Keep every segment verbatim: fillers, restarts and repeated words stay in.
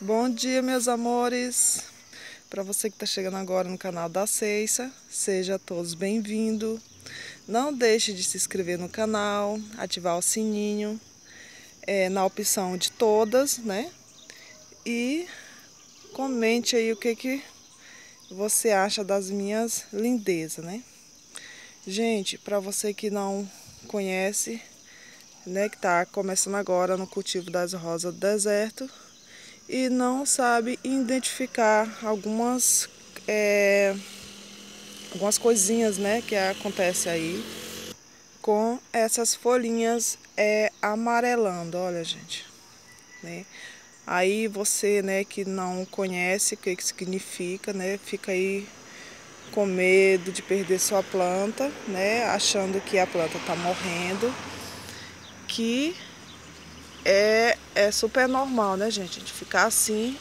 Bom dia, meus amores! Para você que está chegando agora no canal da Ceiça, seja todos bem-vindos. Não deixe de se inscrever no canal, ativar o sininho é, na opção de todas, né? E comente aí o que, que você acha das minhas lindezas, né? Gente, para você que não conhece, né, que está começando agora no cultivo das rosas do deserto, e não sabe identificar algumas, é, algumas coisinhas, né, que acontece aí com essas folhinhas é, amarelando, olha, gente, né? Aí você, né, que não conhece o que, que significa, né, fica aí com medo de perder sua planta, né, achando que a planta está morrendo, que É, é super normal, né, gente? De ficar assim.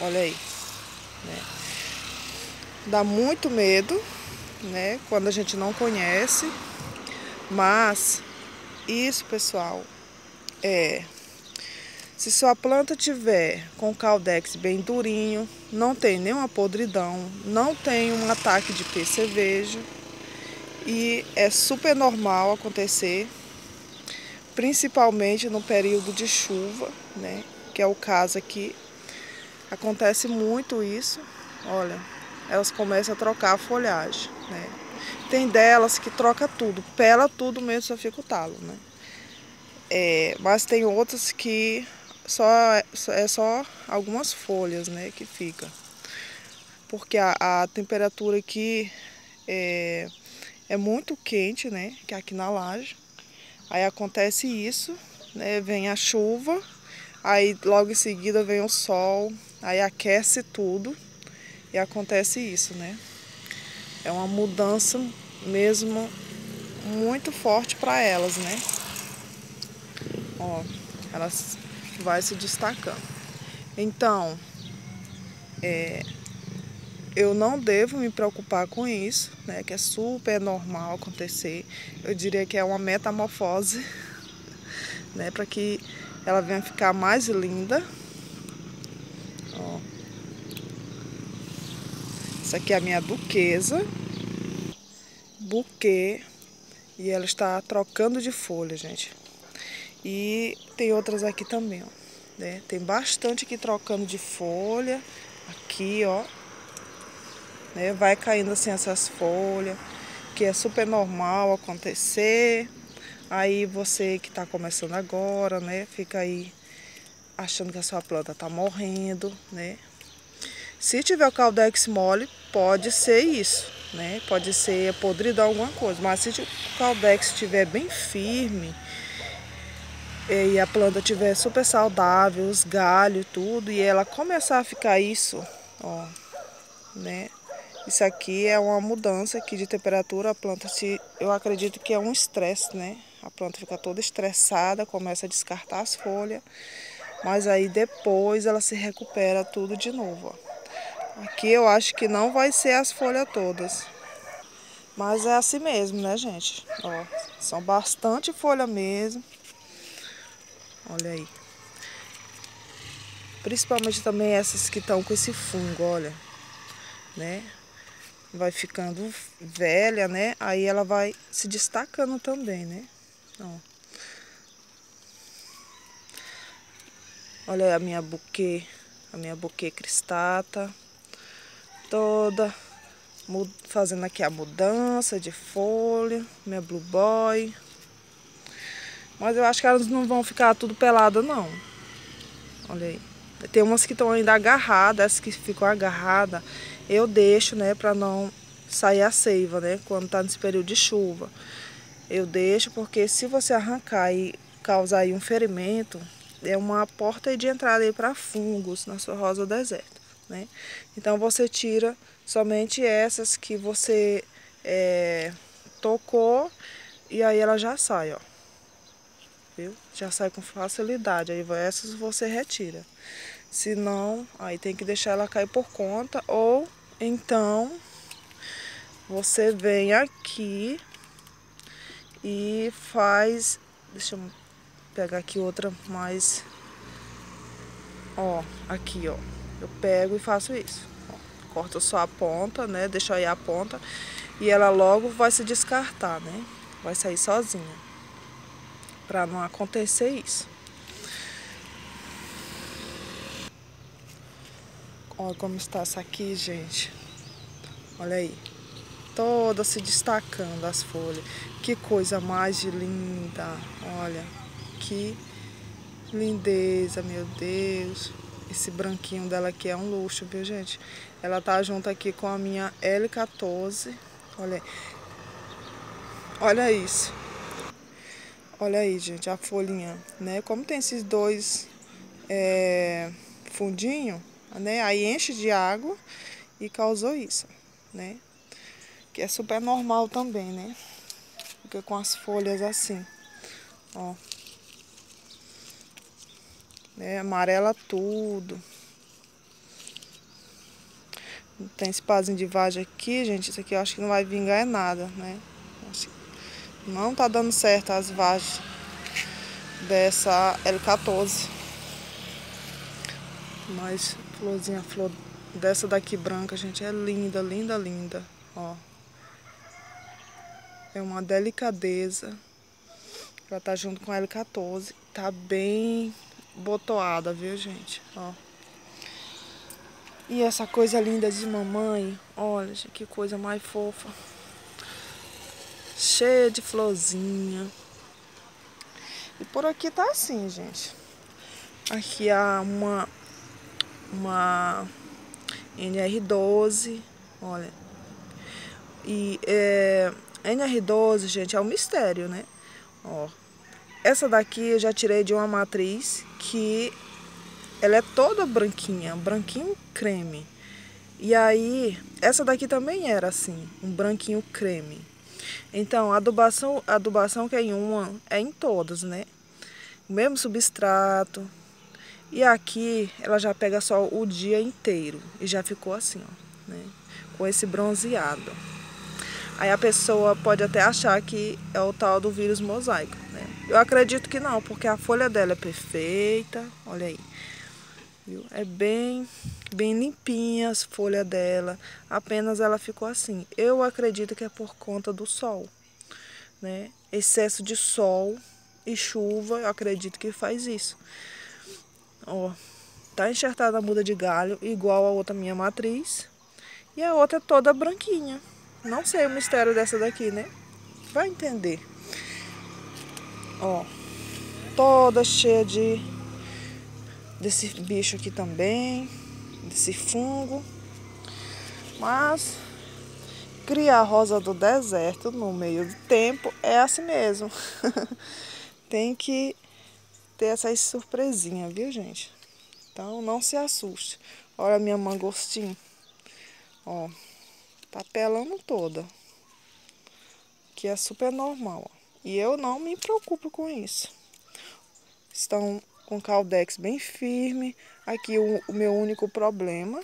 Olha aí. Né? Dá muito medo, né? Quando a gente não conhece. Mas, isso, pessoal, é... se sua planta tiver com o caldex bem durinho, não tem nenhuma podridão, não tem um ataque de percevejo, e é super normal acontecer, principalmente no período de chuva, né, que é o caso aqui, acontece muito isso. Olha, elas começam a trocar a folhagem, né? Tem delas que troca tudo, pela tudo mesmo, só fica o talo, né? É, mas tem outras que só é só algumas folhas, né, que fica, porque a, a temperatura aqui é, é muito quente, né, que aqui na laje. Aí acontece isso, né? Vem a chuva, aí logo em seguida vem o sol, aí aquece tudo e acontece isso, né? É uma mudança mesmo muito forte para elas, né? Ó, elas vai se destacando. Então, é, eu não devo me preocupar com isso, né, que é super normal acontecer. Eu diria que é uma metamorfose, né, para que ela venha ficar mais linda. Ó. Essa aqui é a minha duquesa Buquê, e ela está trocando de folha, gente. E tem outras aqui também, ó, né? Tem bastante aqui trocando de folha. Aqui, ó, né, vai caindo assim essas folhas, que é super normal acontecer. Aí você que está começando agora, né, fica aí achando que a sua planta está morrendo, né? Se tiver o caldex mole, pode ser isso, né? Pode ser podridão, alguma coisa. Mas se o caldex estiver bem firme e a planta estiver super saudável, os galhos, tudo, e ela começar a ficar isso, ó, né? Isso aqui é uma mudança aqui de temperatura, a planta, se, eu acredito que é um estresse, né? A planta fica toda estressada, começa a descartar as folhas, mas aí depois ela se recupera tudo de novo, ó. Aqui eu acho que não vai ser as folhas todas, mas é assim mesmo, né, gente? Ó, são bastante folha mesmo, olha aí. Principalmente também essas que estão com esse fungo, olha, né? Vai ficando velha, né? Aí ela vai se destacando também, né? Ó. Olha a minha buquê, a minha buquê cristata, toda fazendo aqui a mudança de folha, minha blue boy. Mas eu acho que elas não vão ficar tudo pelada, não. Olha aí. Tem umas que estão ainda agarradas, essas que ficam agarradas eu deixo, né, para não sair a seiva, né, quando tá nesse período de chuva. Eu deixo porque se você arrancar e causar aí um ferimento, é uma porta de entrada aí para fungos na sua rosa do deserto, né? Então você tira somente essas que você é, tocou, e aí ela já sai, ó. Viu? Já sai com facilidade, aí essas você retira. Se não, aí tem que deixar ela cair por conta, ou então você vem aqui e faz, deixa eu pegar aqui outra mais Ó, aqui, ó. Eu pego e faço isso. Ó, corto só a ponta, né? Deixo aí a ponta. E ela logo vai se descartar, né? Vai sair sozinha. Pra não acontecer isso. Olha como está essa aqui, gente. Olha aí. Toda se destacando as folhas. Que coisa mais linda. Olha. Que lindeza, meu Deus. Esse branquinho dela aqui é um luxo, viu, gente? Ela tá junto aqui com a minha L quatorze. Olha aí. Olha isso. Olha aí, gente, a folhinha, né? Como tem esses dois é, fundinhos, né? Aí enche de água e causou isso, né? Que é super normal também, né? Fica com as folhas assim, ó. Né? Amarela tudo. Tem esse pazinho de vagem aqui, gente. Isso aqui eu acho que não vai vingar é nada, né? Acho que não tá dando certo as vagens dessa L quatorze. Mas florzinha, flor dessa daqui branca, gente, é linda, linda, linda. Ó, é uma delicadeza. Ela tá junto com a L quatorze. Tá bem botoada, viu, gente? Ó. E essa coisa linda de mamãe. Olha, gente, que coisa mais fofa. Cheia de florzinha. E por aqui tá assim, gente. Aqui há uma, uma N R doze. Olha. E é, N R doze, gente, é um mistério, né? Ó, essa daqui eu já tirei de uma matriz que ela é toda branquinha, branquinho creme. E aí, essa daqui também era assim, um branquinho creme. Então, a adubação, a adubação que é em uma, é em todas, né? O mesmo substrato. E aqui, ela já pega só o dia inteiro e já ficou assim, ó, né? Com esse bronzeado. Aí a pessoa pode até achar que é o tal do vírus mosaico, né? Eu acredito que não, porque a folha dela é perfeita. Olha aí. Viu? É bem, bem limpinha as folhas dela. Apenas ela ficou assim. Eu acredito que é por conta do sol, né? Excesso de sol e chuva, eu acredito que faz isso. Ó, tá enxertada a muda de galho, igual a outra minha matriz. E a outra é toda branquinha. Não sei o mistério dessa daqui, né? Vai entender. Ó, toda cheia de desse bicho aqui também, desse fungo. Mas criar a rosa do deserto no meio do tempo é assim mesmo. Tem que ter essas surpresinhas, viu, gente? Então não se assuste. Olha a minha mangostinha. Ó. Tá pelando toda. Que é super normal. E eu não me preocupo com isso. Estão com o caudex bem firme. Aqui o, o meu único problema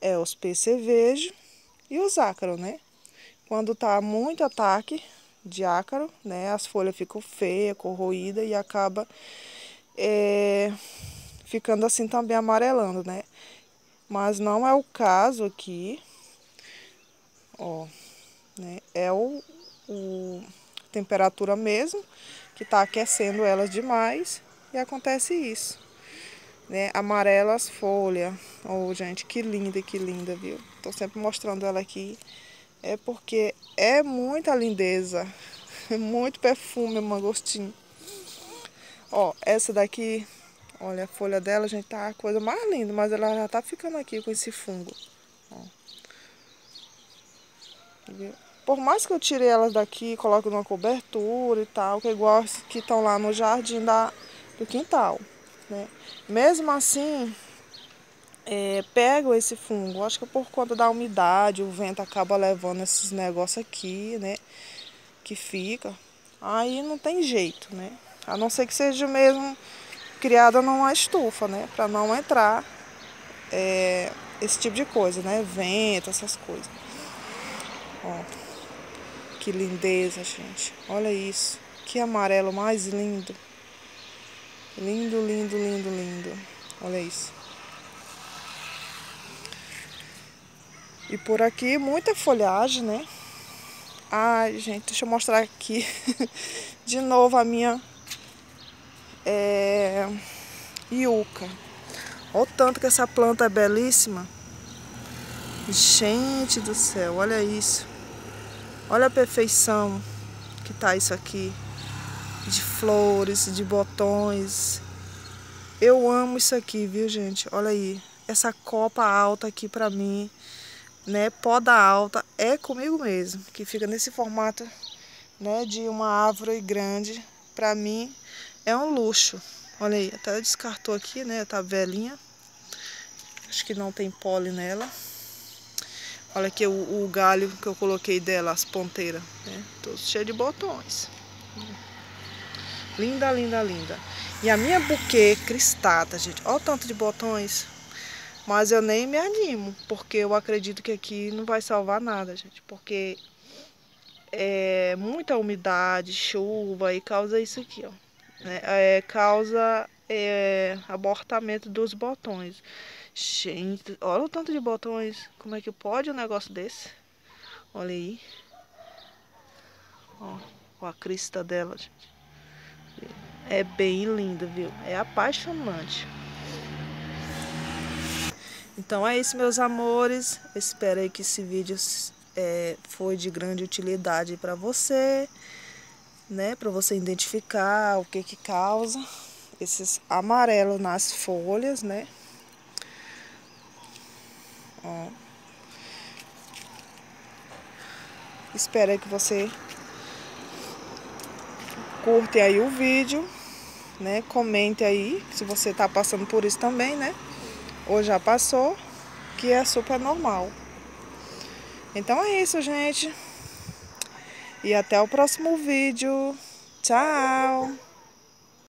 é os percevejos e os ácaros, né? Quando tá muito ataque de ácaro, né? As folhas ficam feias, corroídas e acaba é, ficando assim também amarelando, né? Mas não é o caso aqui. Ó, né? É o, o temperatura mesmo que tá aquecendo elas demais e acontece isso, né? Amarela as folhas. Ó, gente, que linda, que linda, viu? Tô sempre mostrando ela aqui. É porque é muita lindeza, muito perfume, mangostinho. Ó, essa daqui, olha a folha dela, gente, tá a coisa mais linda, mas ela já tá ficando aqui com esse fungo. Ó. Por mais que eu tire elas daqui, coloque numa cobertura e tal, que é igual as que estão lá no jardim da, do quintal, né? Mesmo assim, é, pego esse fungo, acho que é por conta da umidade, o vento acaba levando esses negócios aqui, né? Que fica, aí não tem jeito, né? A não ser que seja mesmo criada numa estufa, né? Para não entrar é, esse tipo de coisa, né? Vento, essas coisas. Ó, que lindeza, gente. Olha isso. Que amarelo mais lindo. Lindo, lindo, lindo, lindo. Olha isso. E por aqui muita folhagem, né? Ai, gente, deixa eu mostrar aqui de novo a minha é, Iuca. Olha o tanto que essa planta é belíssima. Gente do céu, olha isso. Olha a perfeição que tá isso aqui. De flores, de botões. Eu amo isso aqui, viu, gente? Olha aí. Essa copa alta aqui pra mim, né? Poda alta é comigo mesmo, que fica nesse formato, né, de uma árvore grande. Pra mim é um luxo. Olha aí, até descartou aqui, né? Tá velhinha. Acho que não tem pólen nela. Olha aqui o, o galho que eu coloquei dela, as ponteiras, né? Tô cheio de botões. Linda, linda, linda. E a minha buquê cristata, gente. Olha o tanto de botões. Mas eu nem me animo, porque eu acredito que aqui não vai salvar nada, gente. Porque é muita umidade, chuva, e causa isso aqui, ó. É, é, causa é, abortamento dos botões. Gente, olha o tanto de botões. Como é que pode um negócio desse? Olha aí. Ó, a crista dela, gente. É bem lindo, viu? É apaixonante. Então é isso, meus amores. Espero aí que esse vídeo é, foi de grande utilidade para você, né? Para você identificar o que que causa esses amarelos nas folhas, né? Ó. Espero aí que você curte aí o vídeo, né? Comente aí se você tá passando por isso também, né? Ou já passou, que é super normal. Então é isso, gente. E até o próximo vídeo. Tchau!